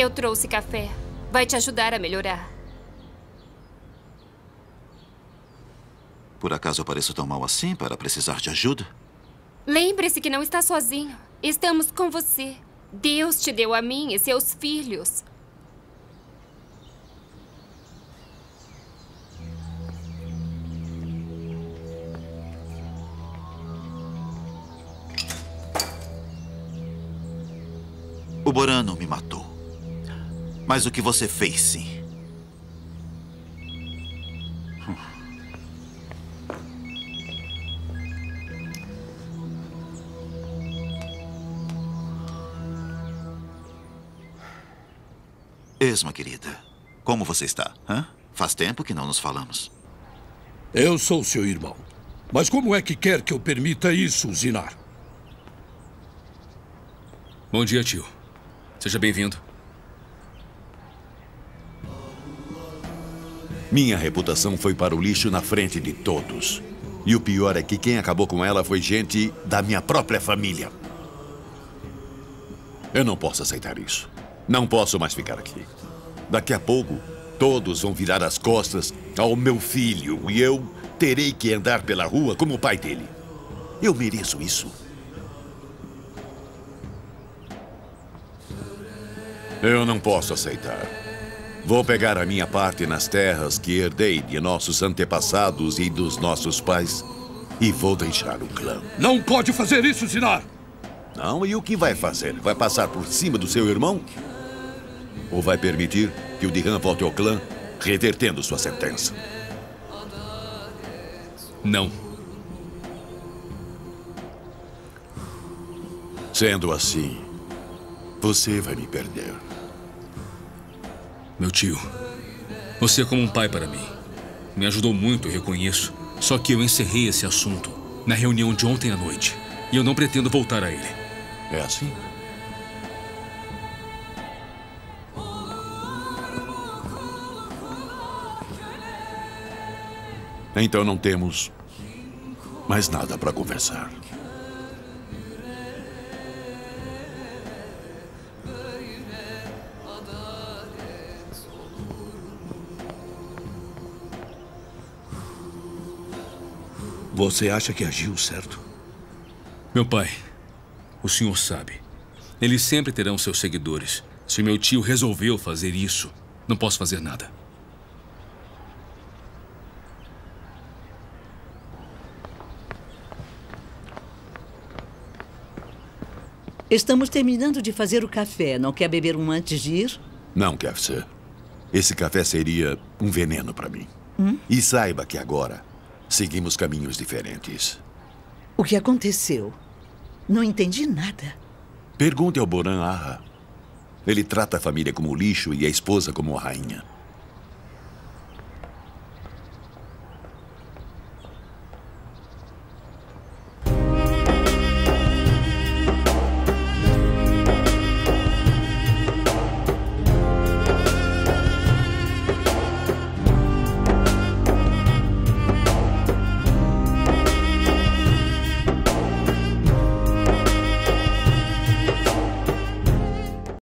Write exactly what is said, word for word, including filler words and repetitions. Eu trouxe café. Vai te ajudar a melhorar. Por acaso eu pareço tão mal assim para precisar de ajuda? Lembre-se que não está sozinho. Estamos com você. Deus te deu a mim e seus filhos. O Boran não me matou. Mas o que você fez, sim. Hum. Esma, querida. Como você está? Hã? Faz tempo que não nos falamos. Eu sou seu irmão. Mas como é que quer que eu permita isso, Zinar? Bom dia, tio. Seja bem-vindo. Minha reputação foi para o lixo na frente de todos. E o pior é que quem acabou com ela foi gente da minha própria família. Eu não posso aceitar isso. Não posso mais ficar aqui. Daqui a pouco, todos vão virar as costas ao meu filho e eu terei que andar pela rua como o pai dele. Eu mereço isso. Eu não posso aceitar. Vou pegar a minha parte nas terras que herdei de nossos antepassados e dos nossos pais e vou deixar o clã. Não pode fazer isso, Zinar! Não, e o que vai fazer? Vai passar por cima do seu irmão? Ou vai permitir que o Diran volte ao clã, revertendo sua sentença? Não. Sendo assim, você vai me perder. Meu tio, você é como um pai para mim. Me ajudou muito, eu reconheço. Só que eu encerrei esse assunto na reunião de ontem à noite. E eu não pretendo voltar a ele. É assim? Então não temos mais nada para conversar. Você acha que agiu certo? Meu pai, o senhor sabe. Eles sempre terão seus seguidores. Se meu tio resolveu fazer isso, não posso fazer nada. Estamos terminando de fazer o café. Não quer beber um antes de ir? Não, Kefsa. Esse café seria um veneno para mim. Hum? E saiba que agora seguimos caminhos diferentes. O que aconteceu? Não entendi nada. Pergunte ao Boran Arra. Ele trata a família como lixo e a esposa como a rainha.